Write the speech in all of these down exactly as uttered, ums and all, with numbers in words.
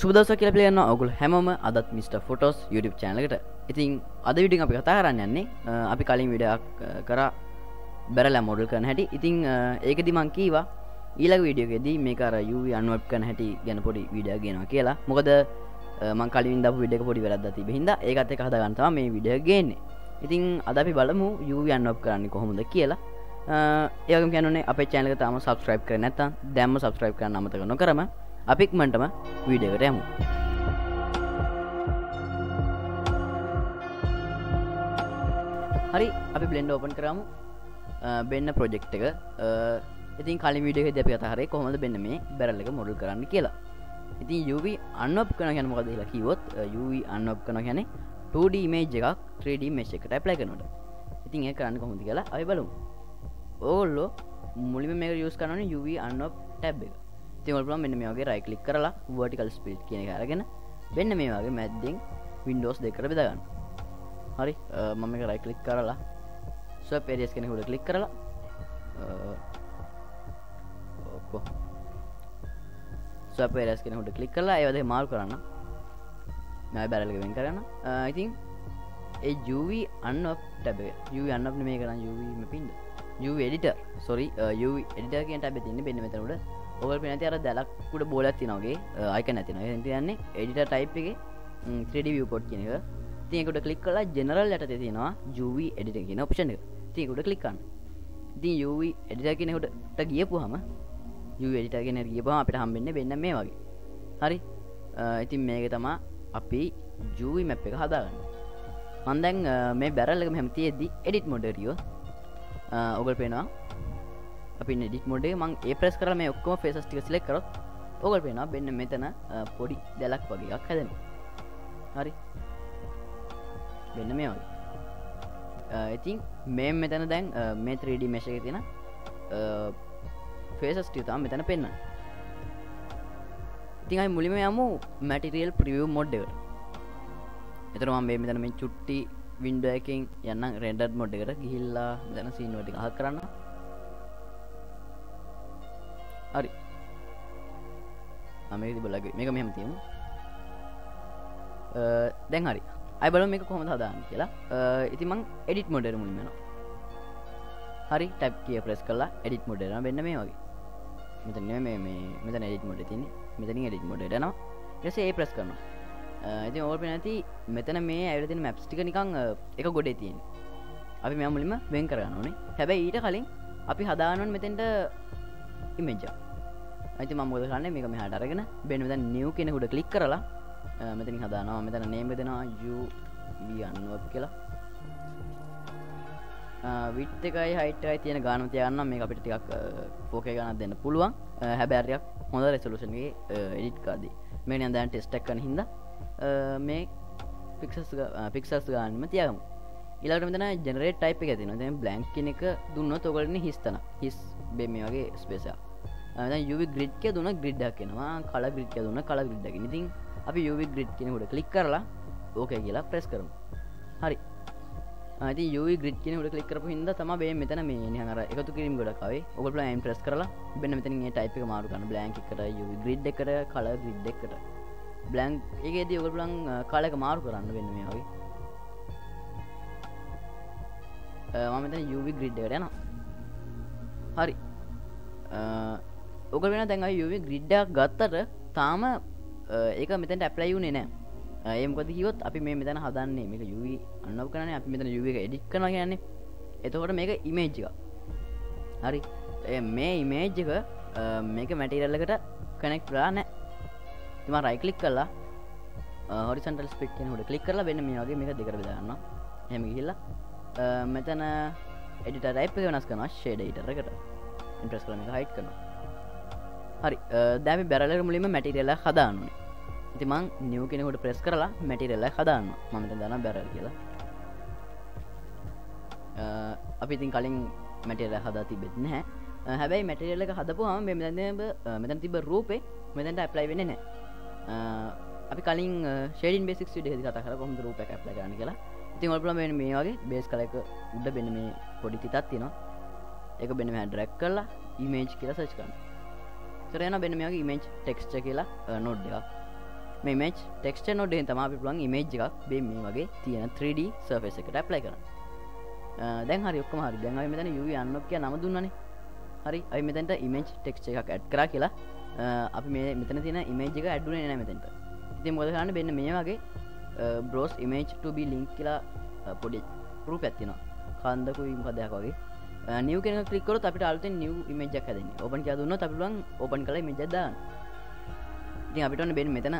සුබදවසක් කියලා පිළිගන්නවා ඔයගොල්ලෝ හැමෝම අදත් මිස්ටර් ෆොටෝස් YouTube channel එකට. ඉතින් අද වීඩියෝ එක අපි කතා කරන්න යන්නේ අපි කලින් වීඩියෝ එකක් කරා බැරලා මොඩල් කරන හැටි. ඉතින් ඒකෙදි මම කීවා ඊළඟ වීඩියෝ එකේදී මේක අර U V unwrap කරන හැටි ගැන පොඩි වීඩියෝ ගේනවා කියලා. මොකද මම කලින් දාපු වීඩියෝ එක පොඩි වැරද්දක් තිබෙ හින්දා ඒකත් එක්ක හදා ගන්න තමයි මේ වීඩියෝ එක ගේන්නේ. ඉතින් අද අපි බලමු U V unwrap කරන්නේ කොහොමද කියලා. ඒ වගේම කියන්න ඕනේ අපේ channel එක තාම subscribe කරේ නැත්නම් දැම්ම subscribe කරන්න අමතක නොකරම අපි ඉක්මනටම වීඩියෝ එකට යමු. හරි අපි blend open කරාමු. බෙන්න project එක. ඉතින් කලින් වීඩියෝ එකේදී අපි කතා කරේ කොහොමද බෙන්න මේ barrel එක model කරන්න කියලා. ඉතින් U V unwrap කරනවා කියන්නේ මොකද කියලා කිව්වොත් U V unwrap කරනවා කියන්නේ two D image එකක් three D mesh එකට apply කරනකොට. ඉතින් ඒක කරන්න කොහොමද කියලා අපි බලමු. ඕගොල්ලෝ මුලින්ම මේක use කරනවානේ U V unwrap tab එක. right click කරලා vertical split කියන එක අරගෙන වෙන මේ වගේ මැද්දෙන් windows දෙකකට බෙදා ගන්න. හරි මම මේක right click කරලා swap areas කියන එක උඩ click කරලා ඔක්කො swap areas කියන එක උඩ click කරලා ඒ වගේ මාරු කරන්න. මම barrel එක වෙන් කරගන්න. I think A U V unwrap tab එක U V unwrap නෙමෙයි කරන්නේ U V මෙපින්ද U V editor sorry U V editor කියන tab එක තියෙන්නේ මෙන්න මෙතන උඩ. ඔගොල්ලෝ පේන තියෙන අර දැලක් උඩ බෝලයක් තියෙනවා වගේ අයිකන් එකක් තියෙනවා. එහෙනම් කියන්නේ editor type එකේ three D viewport කියන එක. ඉතින් ඒක උඩ click කරලා general යටතේ තියෙනවා U V editor කියන option එක. ඉතින් ඒක උඩ click කරන්න. ඉතින් U V editor කියන එකට ගියපුවාම U V editor කියන එකට ගියපුවාම අපිට හම්බෙන්නේ වෙන මේ වගේ. හරි. ඉතින් මේක තමයි අපි U V map එක හදාගන්නේ. මම දැන් මේ barrel එක මෙහෙම තියෙද්දි edit mode එකට ගියොත් ඔගොල්ලෝ පේනවා අපි edit mode එක මම A press කරලා මේ ඔක්කොම faces ටික select කරොත් ඔයගොල්ලෝ පේනවා මෙන්න මෙතන පොඩි දැලක් වගේ එකක් හැදෙනවා. හරි. මෙන්න මේ වගේ. I think මේ මෙතන දැන් මේ three D mesh එකේ තියෙන faces ටික තමයි මෙතන පෙන්වන්නේ. ඉතින් අපි මුලින්ම යමු material preview mode එකට. එතන මම මේ මෙතන මේ චුට්ටි window එකකින් යන්නම් rendered mode එකට ගිහිල්ලා මෙතන scene එක ටික අහ කරන්න. හරි මම මේක බලගන්න මේක මෙහෙම තියමු. අ දැන් හරි අය බලමු මේක කොහොමද හදාන්නේ කියලා. ඉතින් මම edit mode එකට මුලින්ම යනවා. හරි tab key press කරලා edit mode එකට යනවා මෙන්න මේ වගේ. මෙතන නෙමෙයි මේ මේ මෙතන edit mode එක තියෙන්නේ. මෙතනින් edit mode එකට යනවා. ඊට පස්සේ A press කරනවා. ඉතින් ඕල් පේන ඇති මෙතන මේ ඇවිල්ලා තියෙන maps ටික නිකන් එක ගොඩේ තියෙන්නේ. අපි මෙයා මුලින්ම වෙන් කරගන්න ඕනේ. හැබැයි ඊට කලින් අපි හදාගන්න ඕනේ මෙතෙන්ට image එක. අයිති මම මොකද කරන්නේ මේක මෙහාට අරගෙන බෙන්න මෙතන new කියන උඩ click කරලා මෙතනින් හදානවා. මෙතන name එක දෙනවා U V unwrap කියලා. width එකයි height එකයි තියෙන ගානම තියාගන්න මේක අපිට ටිකක් four K ගානක් දෙන්න පුළුවන්. හැබැයි ටිකක් හොඳ resolution එකේ edit කරදී. මේ නියම් දැන් test එක කරන හින්දා මේ pixels pixels ගානම තියාගමු. ඊළඟට මෙතන generate type එක තියෙනවා. දැන් blank කියන එක දුන්නොත් ඔයගොල්ලෝ හිස් තන. හිස් මේ වගේ space එකක්. දැන් U V grid එක දුන grid එකක් එනවා. color grid එක දුන color grid එකකින්. ඉතින් අපි U V grid කියන උඩ click කරලා okay කියලා press කරමු. හරි. ආ ඉතින් U V grid කියන උඩ click කරපු හින්දා තමයි මේ මෙතන මේ නිකන් අර එකතු කිරීම ගොඩක් ආවේ. ඔයගොල්ලෝ aim press කරලා මෙන්න මෙතනින් මේ type එක මාරු කරන්න. blank එකට U V grid එකට color grid එකට. blank එකේදී ඔයගොල්ලෝ color එක මාරු කරන්න වෙන මේ වගේ. මම මෙතන U V grid එකට යනවා. හරි. ඔක වෙන දැන් U V grid එකක් ගත්තට තාම ඒක මෙතනට ඇප්ලයි වුණේ නැහැ. ඒ මොකද කිව්වොත් අපි මේ මෙතන හදන්නේ මේක U V unwrap කරන්නේ අපි මෙතන U V එක edit කරනවා කියන්නේ. එතකොට මේක image එකක්. හරි. මේ image එක මේක material එකට connect වෙලා නැහැ. ඉතින් මම right click කරලා horizontal split කියන උඩ click කරලා වෙන මේ වගේ මේක දෙකට බෙදා ගන්නවා. එහෙම ගිහිල්ලා මෙතන editor type එක වෙනස් කරනවා shade editor එකට. ඉම්ප්‍රෙස් කරලා මේක හයිඩ් කරනවා. හරි දැන් අපි බැරල් එක මුලින්ම මැටීරියල් එක හදාන්න ඕනේ. ඉතින් මම new කියන එකට press කරලා මැටීරියල් එක හදාන්නවා. මම මෙතන දානවා බැරල් කියලා. අපි ඉතින් කලින් මැටීරියල් හදා තිබෙත් නැහැ. හැබැයි මැටීරියල් එක හදපුවාම මේ මෙතන මෙතන තිබ්බ රූපේ මෙතනට apply වෙන්නේ නැහැ. අපි කලින් shading basics video එකේදී කතා කරා කොහොමද රූපයක් apply කරන්න කියලා. ඉතින් ඔයාලා බලන්න මේ වගේ base color එක උඩ වෙන මේ පොඩි තිතක් තියෙනවා. ඒක බෙන්න මෙහා drag කරලා image කියලා search කරන්න. ඉතින් එනවා බෙන්න මේ වගේ image texture කියලා node එකක්. මේ image texture node එකෙන් තමයි අපි පුළුවන් image එකක් මේ වගේ තියෙන three D surface එකට apply කරන්න. දැන් හරි ඔක්කොම හරි. දැන් අපි මෙතන U V unwrap කියන නම දුන්නානේ. හරි. අපි මෙතනට image texture එකක් add කරා කියලා. අපි මේ මෙතන තියෙන image එක add උනේ නැහැ මෙතනට. ඉතින් මොකද කරන්නේ? මෙන්න මේ වගේ browse image to be linked කියලා පොඩි රූපයක් තියෙනවා. කන්දකුයි මොකද එකක් වගේ. new කියන එක click කරොත් අපිට අලුතෙන් new image එකක් හැදෙන්නේ. open කියලා දුන්නොත් අපි පුළුවන් open කරලා image එක දාන්න. ඉතින් අපිට ඔන්න මෙන්න මෙතන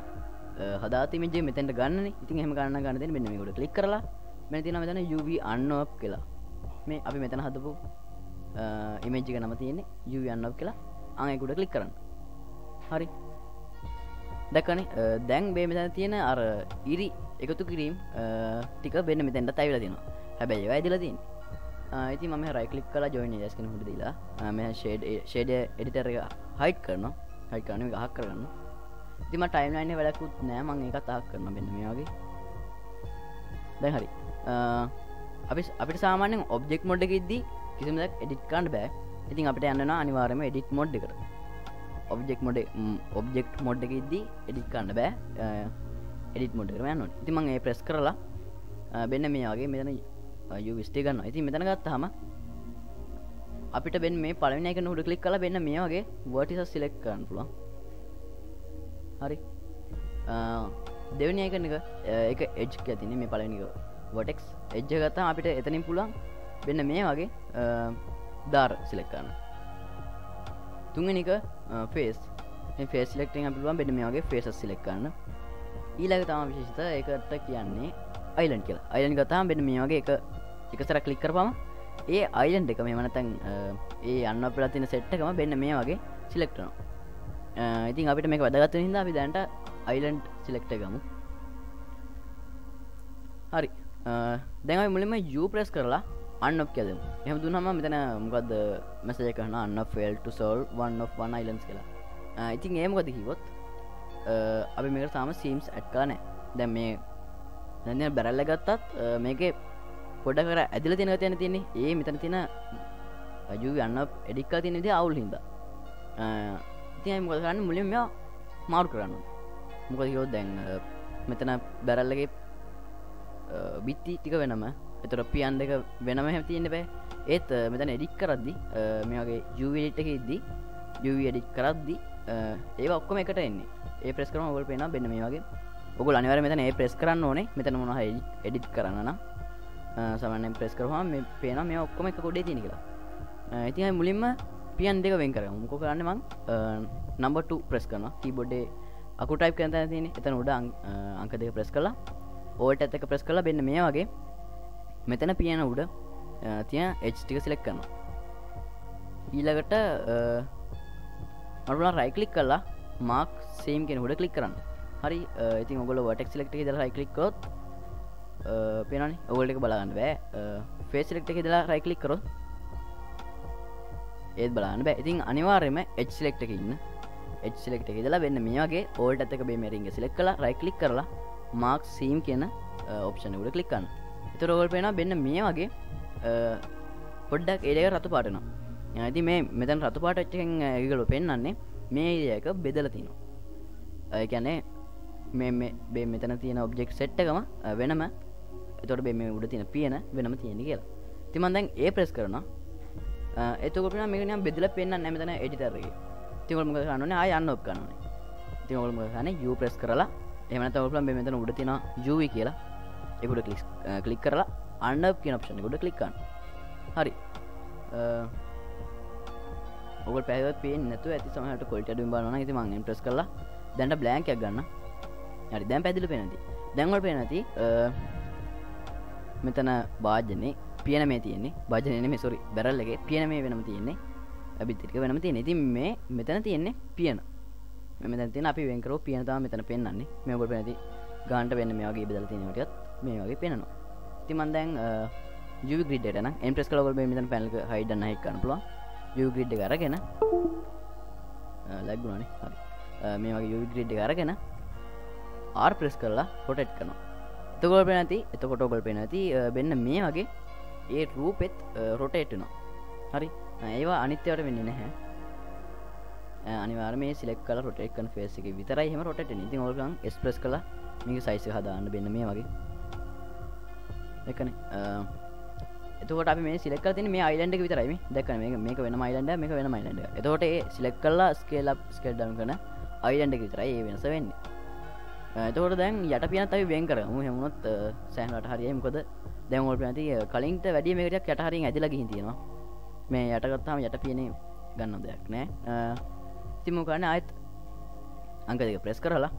හදාත image එක මෙතෙන්ට ගන්නනේ. ඉතින් එහෙම ගන්න ගන්න දෙන්නේ මෙන්න මේකට click කරලා මෙන්න තියෙනවා මෙතන U V unwrap කියලා. මේ අපි මෙතන හදපු image එක නම තියෙන්නේ U V unwrap කියලා. අන් ඒක උඩ click කරන්න. හරි. දැක්කනේ දැන් මේ මෙතන තියෙන අර ඉරි එකතු කිරීම ටික වෙන මෙතෙන්ටත් ආවිලා තියෙනවා. හැබැයි ඒවා ඇදලා තියෙන්නේ. ඉතින් මම right click කරලා join edges කියන උඩ දීලා මම shade shade editor එක hide කරනවා. hide කරනවා මේක අහක් කරගන්න. ඉතින් මම timeline එක වැඩකුත් නෑ මම ඒකත් අහක් කරනවා මෙන්න මේ වගේ. දැන් හරි. අපි අපිට සාමාන්‍යයෙන් object mode එකෙදී කිසිම දෙයක් edit කරන්න බෑ. ඉතින් අපිට යන්න වෙනවා අනිවාර්යයෙන්ම edit mode එකට. object mode object mode එකෙදී edit කරන්න බෑ. edit mode එකට යන්න ඕනේ. ඉතින් මම ඒ press කරලා මෙන්න මේ වගේ මෙතන U V stick ගන්නවා. ඉතින් මෙතන ගත්තාම අපිට මෙන්න මේ පළවෙනි එකන උඩ click කරලා මෙන්න මේ වගේ vertices select කරන්න පුළුවන්. හරි. දෙවෙනි එකන එක ඒක edge කියලා තියෙන්නේ මේ පළවෙනි එක vertex edge එක ගත්තාම අපිට එතනින් පුළුවන් වෙන මේ වගේ දාර select කරන්න. තුන්වෙනි එක face. මේ face select එකෙන් අපි පුළුවන් වෙන මේ වගේ faces select කරන්න. ඊළඟ තමයි විශේෂිත ඒකට කියන්නේ island කියලා. island ගත්තාම වෙන මේ වගේ එක එක සැරයක් click කරපුවම ඒ island එක මෙහෙම නැත්නම් ඒ unwrap වෙලා තියෙන set එකම වෙන මේ වගේ select කරනවා. ඉතින් අපිට මේක වැදගත් වෙන හින්දා අපි දැනට island select එකමු. හරි. දැන් අපි මුලින්ම U press කරලා unwrap කියලා දෙමු. එහෙම දුන්නාම මෙතන මොකද්ද message එක කරනවා unwrap failed to solve one of one islands කියලා. ඉතින් ඒ මොකද කිව්වොත් අපි මේකට තාම seams add කරලා නැහැ. දැන් මේ දැන් මේ barrel එක ගත්තත් මේකේ පොඩක් අර ඇදලා තියෙන ගතියක් තියෙන්නේ. ඒ මෙතන තියෙන U V unwrap edit කරලා තියෙන විදිහ අවුල් හින්දා. ඉතින් අපි මොකද කරන්නේ මුලින්ම මේවා මාරු කරන්න ඕනේ. මොකද කිව්වොත් දැන් මෙතන barrel එකේ බිත්ති ටික වෙනම ඒතර පියන් දෙක වෙනම හැම තියෙන්න බෑ. ඒත් මෙතන edit කරද්දි මේ වගේ U V edit එකේදී U V edit කරද්දි ඒවා ඔක්කොම එකට එන්නේ. ඒ press කරාම ඔයගොල්ලෝ පේනවා මෙන්න මේ වගේ. ඔයගොල්ලෝ අනිවාර්යයෙන් මෙතන ඒ press කරන්න ඕනේ. මෙතන මොනවා හරි edit කරන්න නම් සාමාන්‍යයෙන් press කරාම මේ පේනවා මේවා ඔක්කොම එක කොඩේ තියෙන කියලා. ඉතින් අපි මුලින්ම පියන් දෙක වෙන් කරගමු. මොකෝ කරන්නේ මම number two press කරනවා. keyboard එකේ අකුරු type කරන තැන තියෙන්නේ. එතන උඩ අංක දෙක press කරලා ඕල්ට් එක press කරලා මෙන්න මේ වගේ මෙතන පියන උඩ තියෙන edge ටික select කරනවා. ඊළඟට අර right click කරලා mark seam කියන උඩ click කරන්න. හරි. ඉතින් ඔයගොල්ලෝ vertex select එකේ ඉඳලා right click කරොත් පේනවනේ. ඔයගොල්ලෝ එක බලා ගන්න බෑ. face select එකේ ඉඳලා right click කරොත් ඒත් බලා ගන්න බෑ. ඉතින් අනිවාර්යයෙන්ම edge select එකේ ඉන්න. edge select එකේ ඉඳලා මෙන්න මේ වගේ alt එක මේ ring එක select කරලා right click කරලා mark seam කියන ඔප්ෂන් එක උඩ click කරන්න. ඒතර ඔයගොල්ලෝ පේනවා මෙන්න මේ වගේ පොඩ්ඩක් ඒ දෙක රතු පාට වෙනවා. ඉතින් මේ මෙතන රතු පාට එකෙන් ඒගොල්ලෝ පෙන්නන්නේ මේ ඒරියා එක බෙදලා තිනවා. ඒ කියන්නේ මේ මේ මෙතන තියෙන object set එකම වෙනම ඒතකොට මේ උඩ තියෙන පියන වෙනම තියෙන කියලා. ඉතින් මම දැන් A press කරනවා. එතකොට පේනවා මේක නිකන් බෙදලා පෙන්නන්නේ නැහැ මෙතන editor එකේ. ඉතින් ඔයගොල්ලෝ මොකද කරන්න ඕනේ? ආය unwrap කරන්න ඕනේ. ඉතින් ඔයගොල්ලෝ මොකද කරන්නේ? U press කරලා එහෙම නැත්නම් ඔයගොල්ලෝ මේ මෙතන උඩ තියෙන U V කියලා ඒක උඩ ක්ලික් කරලා unwrap කියන ඔප්ෂන් එක උඩ ක්ලික් කරන්න. හරි. ඔයගොල්ලෝ පැහැදිලිව පේන්නේ නැතුව ඇති සමහරට quality අඩුවෙන් බලනවා නම් ඉතින් මම එම් ප්‍රෙස් කරලා දැන් බ්ලැන්ක් එකක් ගන්න. හරි. දැන් පැහැදිලිව පේන ඇති. දැන් ඔයගොල්ලෝ පේන ඇති මෙතන වාජනේ පියන මේ තියෙන්නේ. වාජනේ නෙමෙයි sorry barrel එකේ පියන මේ වෙනම තියෙන්නේ. අබිත් එක වෙනම තියෙන්නේ. ඉතින් මේ මෙතන තියෙන්නේ පියන. මේ මෙතන තියෙන අපි වෙන් කරෝ පියන තමයි මෙතන පෙන්වන්නේ. මේ ඔබ පෙන්නති ගානට වෙන්න මේ වගේ බෙදලා තියෙනවා ටිකක් මේ වගේ පෙන්නනවා. ඉතින් මම දැන් U V grid එකට නම් එම් ප්‍රෙස් කළා ඔබ මේ මෙතන පැනල් එක hide and hide කරන්න පුළුවන්. U V grid එක අරගෙන ලැග් වුණානේ. හරි. මේ වගේ U V grid එක අරගෙන R press කරලා rotate කරනවා. එතකොට ඔබ පෙන්නති එතකොට ඔබ පෙන්නති වෙන්න මේ වගේ ඒ රූපෙත් rotate වෙනවා. හරි. ඒවා අනිත් ඒවාට වෙන්නේ නැහැ. අනිවාර්යයෙන්ම මේ select කරලා rotate කරන face එකේ විතරයි එහෙම rotate වෙන්නේ. ඉතින් ඕක නම් S press කරලා මේක size එක හදාන්න බෙන්න මේ වගේ. එකනේ එතකොට අපි මේ select කරලා තියෙන්නේ මේ island එක විතරයි මේ. දැක්කනේ මේක මේක වෙනම island එක මේක වෙනම island එක. එතකොට ඒ select කරලා scale up scale down කරන island එක විතරයි ඒ වෙනස වෙන්නේ. එතකොට දැන් යට පියනත් අපි වෙන් කරගමු. එහෙම වුණොත් සෑහන රට හරියයි. මොකද දැන් ඕල් පියනත් කලින්ට වැඩිය මේක ටිකක් යට හරියන් ඇදලා ගිහින් තියෙනවා. මේ යට ගත්තාම යට පියනේ ගන්න දෙයක් නෑ. ඉතින් මොකද කරන්නේ ආයෙත් අංක දෙක press කරලා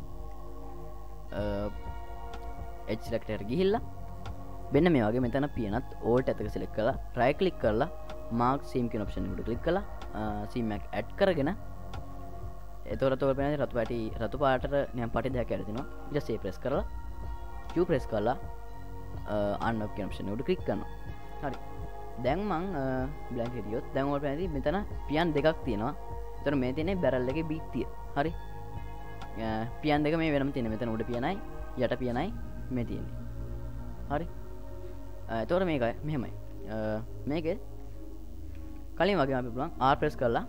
edge select එකට ගිහිල්ලා මෙන්න මේ වගේ මෙතන පියනත් alt එක select කරලා right click කරලා mark seam කියන option එකට click කරලා seam එක add කරගෙන එතකොට තෝර වෙන රතු පැටි රතු පාටට නියම් පැටි දෙකක් ඇර දෙනවා ඊට පස්සේ press කරලා Q press කරලා unwrap කියන option එකට click කරනවා හරි දැන් මම blank හිටියොත් දැන් ඔය පැණි මෙතන පියන් දෙකක් තියෙනවා එතකොට මේ තියෙන්නේ barrel එකේ බීත්තිය හරි පියන් දෙක මේ වෙනම තියෙන මෙතන උඩ පියනයි යට පියනයි මේ තියෙන්නේ හරි එතකොට මේක මෙහෙමයි මේකේ කලින් වගේම අපි බලන්න R press කරලා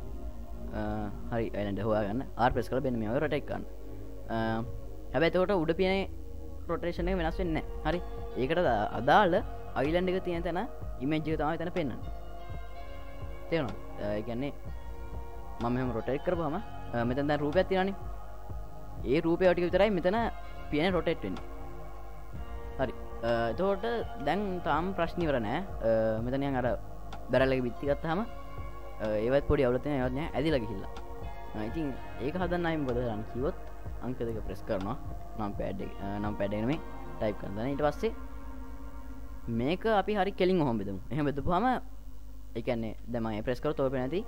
හරි island හොයා ගන්න R press කරලා මෙන්න මේ වගේ rotate කරන්න හැබැයි එතකොට උඩ පියනේ rotation එක වෙනස් වෙන්නේ නැහැ හරි ඒකට අදාළ island එක තියෙන තැන image එක තමයි එතන පෙන්වන්නේ තේරුණාද ඒ කියන්නේ මම මෙහෙම rotate කරපුවාම මෙතන දැන් රූපයක් තියෙනවානේ ඒ රූපය ටික විතරයි මෙතන පියනේ rotate වෙන්නේ හරි එතකොට දැන් තාම ප්‍රශ්න ඉවර නෑ මෙතන යන් අර බැරල් එක පිටි ගත්තාම ඒවත් පොඩි අවුලක් තියෙනවා ඒවත් නෑ ඇදිලා ගිහිල්ලා ඉතින් ඒක හදන්න ආයි මොකද කරන්න කිව්වොත් අංක දෙක ප්‍රෙස් කරනවා නම් pad එක නම් pad එක නෙමෙයි ටයිප් කරනවා ඊට පස්සේ මේක අපි හරි කෙලින් ඔහොම බෙදමු එහෙම බෙදපුවාම ඒ කියන්නේ දැන් මම ඒ ප්‍රෙස් කරොත් ඔය පේන්නේ නැති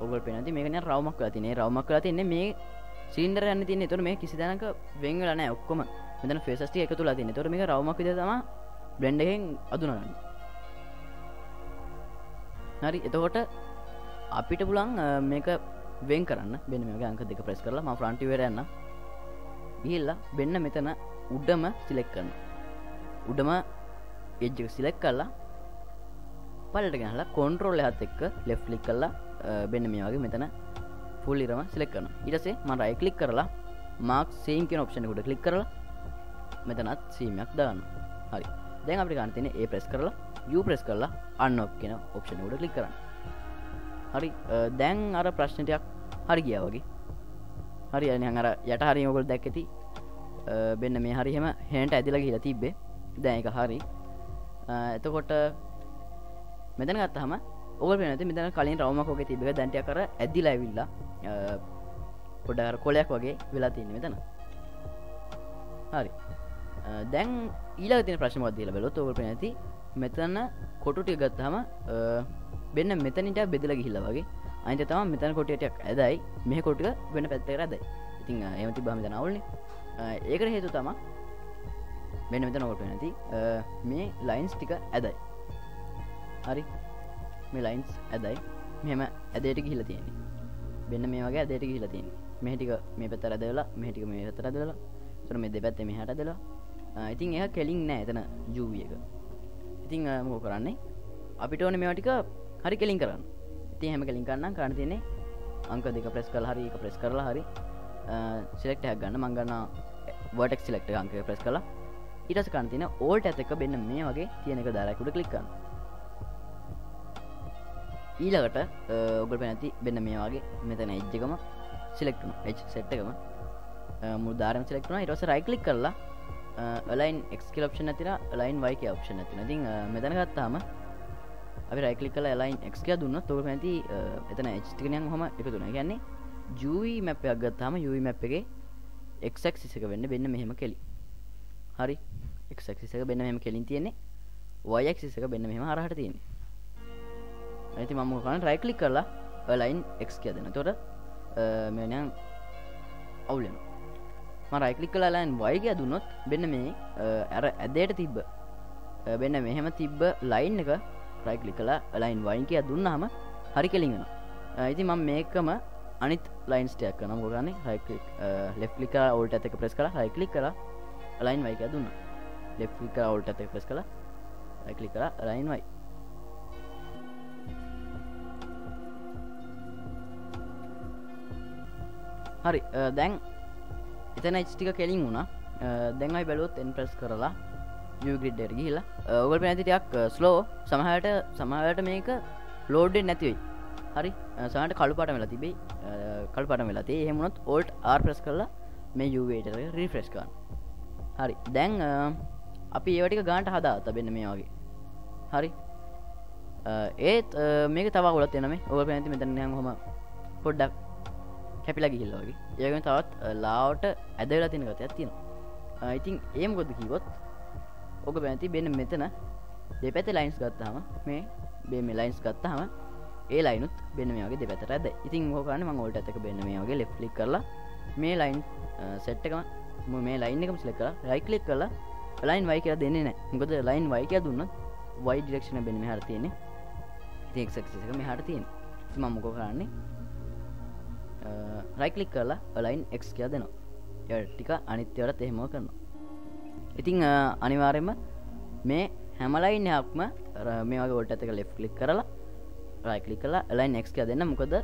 ඔය පේන්නේ නැති මේක නිකන් රවුමක් වෙලා තියෙන ඒ රවුමක් වෙලා තියෙන්නේ මේ සිලින්ඩර් යන්නේ තියෙන්නේ ඒතකොට මේ කිසි දැනක වෙන් වෙලා නෑ ඔක්කොම මෙතන ෆේසස් ටික එකතු වෙලා තියෙනවා. ඒතකොට මේක රවුමක් විදිහට තමයි බ්ලෙන්ඩ් එකෙන් අඳුනගන්නේ. හරි. එතකොට අපිට පුළුවන් මේක වෙන් කරන්න. මෙන්න මේ වගේ අංක දෙක press කරලා මම front view එකට යන්න. ගිහිල්ලා මෙන්න මෙතන උඩම select කරනවා. උඩම edge එක select කරලා පල්ලට ගහලා control එකත් එක්ක left click කරලා මෙන්න මේ වගේ මෙතන full ඉරම select කරනවා. ඊට පස්සේ මම right click කරලා mark seam කියන option එකට click කරලා මෙතනත් සීමයක් දාන්න. හරි. දැන් අපිට ගන්න තියෙන්නේ A press කරලා U press කරලා unwrap කියන option එකට click කරන්න. හරි. දැන් අර ප්‍රශ්න ටිකක් හරි ගියා වගේ. හරි. يعني අර යට හරියම ඔයගොල්ලෝ දැක්ක ඇති. මෙන්න මේ හරියම හේන්ට ඇදලා ගිහලා තිබ්බේ. දැන් ඒක හරි. එතකොට මෙතන ගත්තාම ඔයගොල්ලෝ වෙන නැති මෙතන කලින් රවුමක් වගේ තිබ්බ එක දැන් ටිකක් අර ඇදිලා ඇවිල්ලා පොඩ්ඩක් අර කොලයක් වගේ වෙලා තියෙන්නේ මෙතන. හරි. දැන් ඊළඟ තියෙන ප්‍රශ්න මොකක්ද කියලා බලුවොත් ඔයගොල්ලෝ පේන ඇති මෙතන කොටු ටික ගත්තාම වෙන මෙතනින්ට බෙදලා ගිහිල්ලා වගේ අනිත් තමයි මෙතන කොටිය ටිකක් ඇදයි මේ කොටු ටික වෙන පැත්තකට ඇදයි. ඉතින් එහෙම තිබ්බම මෙතන අවුල්නේ. ඒකට හේතුව තමයි මෙන්න මෙතන ඔයගොල්ලෝ පේන ඇති මේ ලයින්ස් ටික ඇදයි. හරි. මේ ලයින්ස් ඇදයි. මෙහෙම ඇදේට ගිහිල්ලා තියෙන්නේ. වෙන මේ වගේ ඇදේට ගිහිල්ලා තියෙන්නේ. මේ ටික මේ පැත්තට ඇදලා මේ ටික මේ පැත්තට ඇදලා එතන මේ දෙපැත්තේ මෙහාට ඇදලා ඉතින් ඒක කෙලින් නෑ එතන U V එක. ඉතින් මොකෝ කරන්නේ? අපිට ඕනේ මේවා ටික හරි කෙලින් කරන්න. ඉතින් එහෙම කෙලින් කරන්න කරන්න තියෙන්නේ අංක දෙක press කරලා හරි එක press කරලා හරි select එකක් ගන්න. මම ගන්නවා vertex select එක අංක එක press කරලා ඊට පස්සේ කරන්න තියෙන alt at එක මෙන්න මේ වගේ තියෙන එක දාලා ඒකට click කරන්න. ඊළඟට ඔයගොල්ලෝ පේන ඇති මෙන්න මේ වගේ මෙතන edge එකම select කරනවා. edge set එකම මුළු දාරම select කරනවා. ඊට පස්සේ right click කරලා align x කියලා option එකක් තියෙනවා align y කියලා option එකක් තියෙනවා. ඉතින් මෙතන ගත්තාම අපි right click කරලා align x කියලා දුන්නොත් ඔය පැති එතන edge ටික නියම් කොහම එකතු වෙනවා. කියන්නේ U V map එකක් ගත්තාම U V map එකේ x axis එක වෙන්නේ මෙන්න මෙහෙම කෙලින්. හරි. x axis එක මෙන්න මෙහෙම කෙලින් තියෙන්නේ. y axis එක මෙන්න මෙහෙම හරහට තියෙන්නේ. ඉතින් මම මොකද කරන්නේ right click කරලා align x කියලා දෙනවා. එතකොට මේ නියම් අවුල් වෙනවා. right click කරලා align y එක දුන්නොත් මෙන්න මේ අර ඇදයට තිබ්බ මෙන්න මෙහෙම තිබ්බ line එක right click කරලා align y එක දුන්නාම හරි කෙලින් වෙනවා. ඉතින් මම මේකම අනිත් lines ටිකක් කරනවා. මොකද කරන්නේ right click left click කරලා alt at එක press කරලා right click කරලා align y එක දුන්නා. left click කරලා alt at එක press කරලා right click කරලා align y හරි දැන් එතන edge ටික කෙලින් වුණා. දැන් අපි බලුවොත් n press කරලා U V grid එකට ගිහිල්ලා ඔයගොල්ලෝ පේන ඇති ටිකක් slow. සමහරට සමහරට මේක load වෙන්නේ නැති වෙයි. හරි සමහරට කළු පාටම වෙලා තිබෙයි. කළු පාටම වෙලා තියෙයි. එහෙම වුණොත් alt R press කරලා මේ U V editor එක refresh කරන්න. හරි දැන් අපි ඒව ටික ගන්නට හදාගත්තා බෙන්න මේ වගේ. හරි ඒත් මේක තව අගොල්ලත් එනවා මේ. ඔයගොල්ලෝ පේන ඇති මෙතන නිකන් කොහම පොඩ්ඩක් කැපිලා ගිහිල්ලා වගේ. ඒගොල්ලෝ තවත් ලාවට ඇදලා තියෙන ගතියක් තියෙනවා. I think ඒ මොකද කිව්වොත් ඔක බැනති බෙන්න මෙතන දෙපැත්තේ ලයින්ස් ගත්තාම මේ මේ මේ ලයින්ස් ගත්තාම ඒ ලයිනුත් බෙන්න මේ වගේ දෙපැත්තට ඇදයි. ඉතින් මොකෝ කරන්නේ මම ඕල්ට් එකත් එක බෙන්න මේ වගේ left click කරලා මේ line set එකම මේ line එකම select කරලා right click කරලා line y කියලා දෙන්නේ නැහැ. මොකද line y කියලා දුන්නොත් y direction එක බෙන්න මෙහාට තියෙන්නේ. ඉතින් x axis එක මෙහාට තියෙන්නේ. ඉතින් මම මොකෝ කරන්නේ right click කරලා align x කියලා දෙනවා. ඒ ටික අනිත් ඒවාට එහෙමම කරනවා. ඉතින් අනිවාර්යයෙන්ම මේ හැම ලයින් එකක්ම මේ වගේ වෝල්ට් එකක left click කරලා right click කරලා align x කියලා දෙන්න. මොකද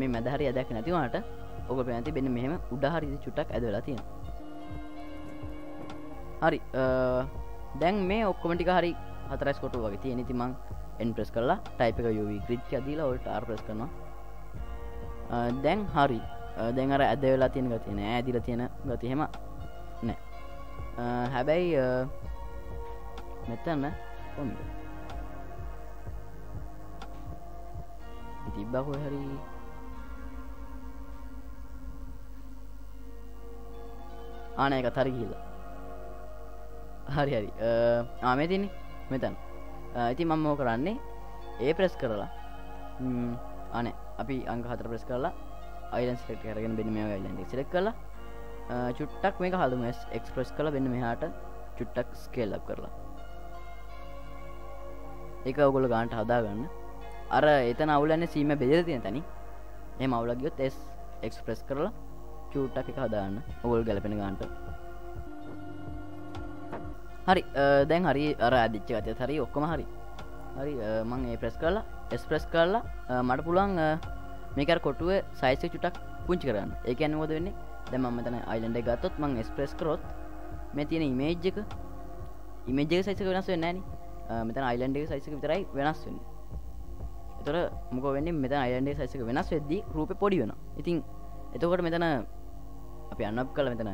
මේ මැද හරිය ඇදක් නැති වුණාට ඔක පේන තිබෙන මෙහෙම උඩ හරිය චුට්ටක් ඇදලා තියෙනවා. හරි දැන් මේ ඔක්කොම ටික හරි හතරස් කොටුව වගේ තියෙන. ඉතින් මම n press කරලා type එක U V grid කියලා දීලා alt r press කරනවා. දැන් හරි දැන් අර ඇද වෙලා තියෙන ගතිය නෑ ඇදිලා තියෙන ගතිය එහෙම නෑ. හැබැයි මෙතන කොහොමද ඉතින් බහුව හරි ආනේ එකත් හරි ගිහිල්ලා හරි හරි ආ මේ තියෙන්නේ මෙතන. ඉතින් මම මොකද කරන්නේ A press කරලා අනේ අපි අංග හතර press කරලා island select කරගෙන මෙන්න මේ island එක select කරලා චුට්ටක් මේක හදමු x press කරලා මෙන්න මෙහාට චුට්ටක් scale up කරලා ඒක ඔයගොල්ලෝ ගන්නට හදාගන්න. අර එතන අවුල යන්නේ සීම බෙදලා තියෙන තැනින්. එහෙම අවුලක් ගියොත් s x press කරලා චුට්ටක් එක හදාගන්න. ඔයගොල්ලෝ ගැලපෙන ගන්නට. හරි දැන් හරි අර ඇදිච්ච ගතියත් හරි ඔක්කොම හරි. හරි මම A press කරලා express කරලා මට පුළුවන් මේක අර කොටුවේ size එක චුට්ටක් පුංචි කරගන්න. ඒ කියන්නේ මොකද වෙන්නේ? දැන් මම මෙතන island එක ගත්තොත් මම express කරොත් මේ තියෙන image එක image එකේ size එක වෙනස් වෙන්නේ නැහැ නේ. මෙතන island එකේ size එක විතරයි වෙනස් වෙන්නේ. ඒතර මොකෝ වෙන්නේ මෙතන island එකේ size එක වෙනස් වෙද්දී රූපේ පොඩි වෙනවා. ඉතින් එතකොට මෙතන අපි unwrap කරලා මෙතන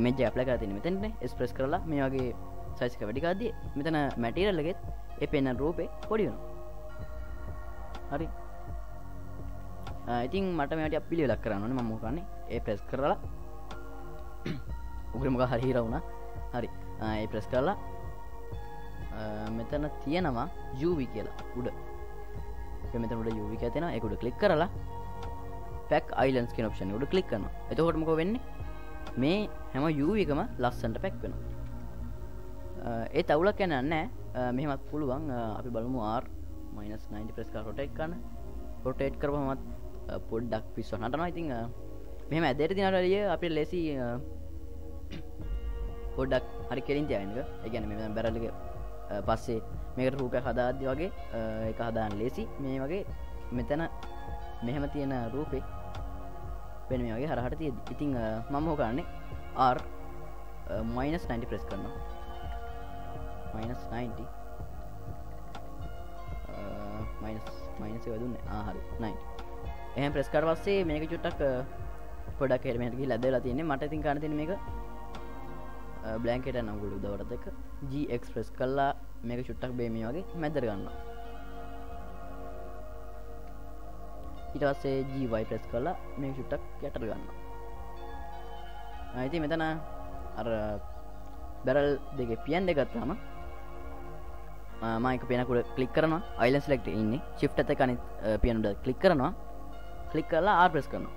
image එක apply කරලා තියෙන්නේ මෙතනනේ. express කරලා මේ වගේ size එක වැඩි කරද්දී මෙතන material එකෙත් ඒ පේන රූපේ පොඩි වෙනවා. හරි ඉතින් මට මේ ටික පිළිවෙලක් කරන්න ඕනේ. මම මොකක් කරන්නේ ඒ ප්‍රෙස් කරලා උගුර මොකක් හරි හිර වුණා. හරි ඒ ප්‍රෙස් කරලා මෙතන තියෙනවා U V කියලා උඩ. ඒක මෙතන උඩ U V කියලා තියෙනවා. ඒක උඩ ක්ලික් කරලා pack islands කියන option එක උඩ ක්ලික් කරනවා. එතකොට මොකෝ වෙන්නේ මේ හැම U V එකම ලස්සනට pack වෙනවා. ඒ තවුලක් යන නැහැ. මෙහෙමත් පුළුවන්. අපි බලමු R minus ninety press කරලා rotate කරන. rotate කරපුවමත් පොඩ්ඩක් පිස්සුව නටනවා. ඉතින් මෙහෙම ඇදෙට දිනවට එළිය අපිට ලේසි පොඩ්ඩක් හරි කෙලින් තියාගෙන ඉන්න එක. ඒ කියන්නේ මේ දැන් බැරල් එක පස්සේ මේකට රූපයක් හදාද්දි වගේ ඒක හදාන්න ලේසි. මේ වගේ මෙතන මෙහෙම තියෙන රූපේ වෙන මේ වගේ හරහට තියෙද්දි. ඉතින් මම හො කරන්නේ R minus ninety press කරනවා. minus ninety මයිනස් මයිනස් එක දුන්නේ. ආ හරි නයින්ටි. එහෙන් ප්‍රෙස් කරලා පස්සේ මේක චුට්ටක් පොඩක් හරි මෙහෙට ගිහලා ඇදලා තියෙන්නේ. මට ඉතින් ගන්න තියෙන්නේ මේක බ්ලැන්කට් එක නම් උඩ උඩවට දෙක G X ප්‍රෙස් කරලා මේක චුට්ටක් බේ මේ වගේ මැදට ගන්නවා. ඊට පස්සේ G Y ප්‍රෙස් කරලා මේක චුට්ටක් යටට ගන්නවා. ආ ඉතින් මෙතන අර බැරල් දෙකේ පියන් දෙක ගත්තාම මම එක පේනකුල ක්ලික් කරනවා. island select ඉන්නේ shift එකත් අනිත් පියන උඩ ක්ලික් කරනවා. ක්ලික් කරලා R press කරනවා.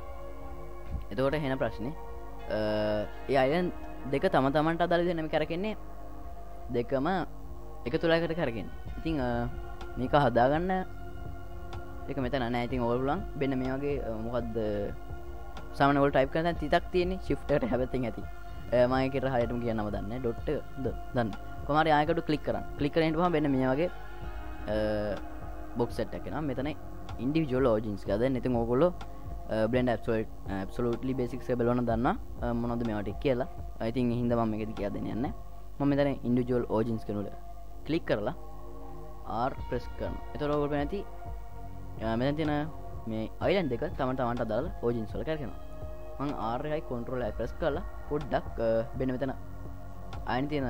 එතකොට එන ප්‍රශ්නේ ඒ island දෙක තම තමන්ට අදාළ දෙන්නේ මේ කරකෙන්නේ දෙකම එකතු වෙලා එකට කරකෙන්නේ. ඉතින් මේක හදාගන්න එක මෙතන නැහැ. ඉතින් ඕල් පුළුවන් වෙන මේ වගේ මොකද්ද සාමාන්‍ය ඕල් type කරන තැන තිතක් තියෙන්නේ. shift එකට හැබැයි ඇති මම ඒකට හරියටම කියන්නම දන්නේ dot ද දන්නේ. කොහමරි ආයකට ක්ලික් කරන්න. ක්ලික් කරගෙන ඉඳපුවම වෙන මේ වගේ box set එකක් එනවා. මෙතන individual origins කියලා දැන්. ඉතින් ඕගොල්ලෝ Uh, blend absolute, absolutely basic se belona danna uh, monada mewa tek kiyala I think hinda man mekedi kiya den yanne man metane individual origins kanula click karala r press karana etora ogal pena thi මෙතන තියෙන මේ island එක තම තමන්ට අදාළ origins වල කරගෙන මම r එකයි control I press කරලා පොඩ්ඩක් වෙන මෙතන ආයෙත් තියෙන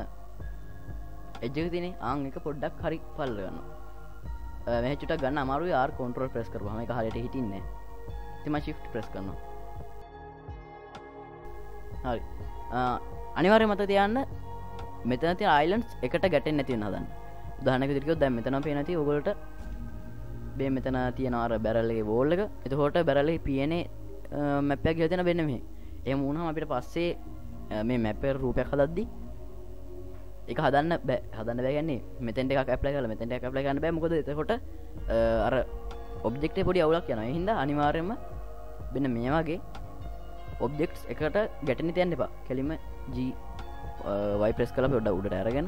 edge එක තියෙන ආන් එක පොඩ්ඩක් හරි පල්ල ගන්නවා මේ චුට්ටක් ගන්න අමාරුයි r control press කරපුවාම ඒක හරියට හිටින්නේ නැහැ ඉතින් මම shift press කරනවා හරි අනිවාර්යයෙන්ම මතක තියාගන්න මෙතන තියෙන islands එකට ගැටෙන්නේ නැති වෙන හදන්න උදාහරණයක් විදිහට කිව්වොත් දැන් මෙතනම පේනවා තියෙයි ඔයගොල්ලන්ට බේ මෙතන තියෙන අර බැරල් එකේ වෝල් එක. එතකොට බැරල් එකේ පීඑන්ඒ මැප් එකක් ගිහලා තියෙන බෙන්න මෙහි. එහෙම වුණාම අපිට පස්සේ මේ මැප් එකේ රූපයක් හදද්දි ඒක හදන්න බෑ. හදන්න බෑ කියන්නේ මෙතෙන්ට එකක් ඇප්ලයි කරලා මෙතෙන්ට එකක් ඇප්ලයි කරන්න බෑ. මොකද එතකොට අර ඔබ්ජෙක්ට් එකේ පොඩි අවුලක් යනවා. ඒ හින්දා අනිවාර්යයෙන්ම මෙන්න මේ වගේ ඔබ්ජෙක්ට්ස් එකට ගැටෙන්න තියන්න එපා. කෙලින්ම G Y press කරලා පොඩ්ඩක් උඩට අරගෙන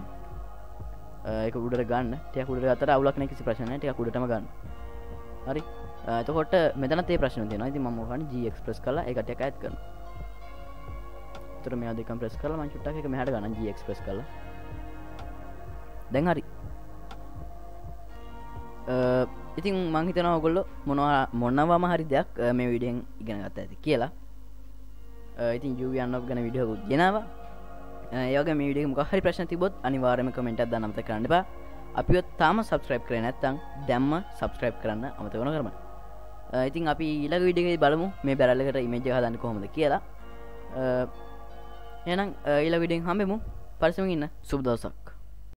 ඒක උඩට ගන්න. ටිකක් උඩට ගත්තට අවුලක් නැහැ කිසි ප්‍රශ්නයක් නැහැ. ටිකක් උඩටම ගන්න. හරි එතකොට මෙතනත් ඒ ප්‍රශ්න තියෙනවා. ඉතින් මම මොකක්ද G express කරලා ඒකට එක ඇඩ් කරනවා. ඊට මෙයා දෙකම press කරලා මම චුට්ටක් එක මෙහාට ගන්නම් G express කරලා. දැන් හරි. අ ඉතින් මම හිතනවා ඔයගොල්ලෝ මොනවා මොනවාම හරි දෙයක් මේ වීඩියෙන් ඉගෙන ගන්න ඇති කියලා. ඉතින් U V unwrap ගැන වීඩියෝ එකක් ගෙනාවා. ඒ වගේ මේ වීඩියෝ එක මොකක් හරි ප්‍රශ්න තිබ්බොත් අනිවාර්යයෙන්ම comment එකක් දාන්න අමතක කරන්න එපා. අපිව තාම subscribe කරේ නැත්නම් දැම්ම subscribe කරන්න අමතක වෙනව කරමු. ඉතින් අපි ඊළඟ වීඩියෝ එකේදී බලමු මේ බැරල් එකට image එක හදන්න කොහොමද කියලා. එහෙනම් ඊළඟ වීඩියෝ එකෙන් හම්බෙමු. පරිස්සමින් ඉන්න. සුබ දවසක්.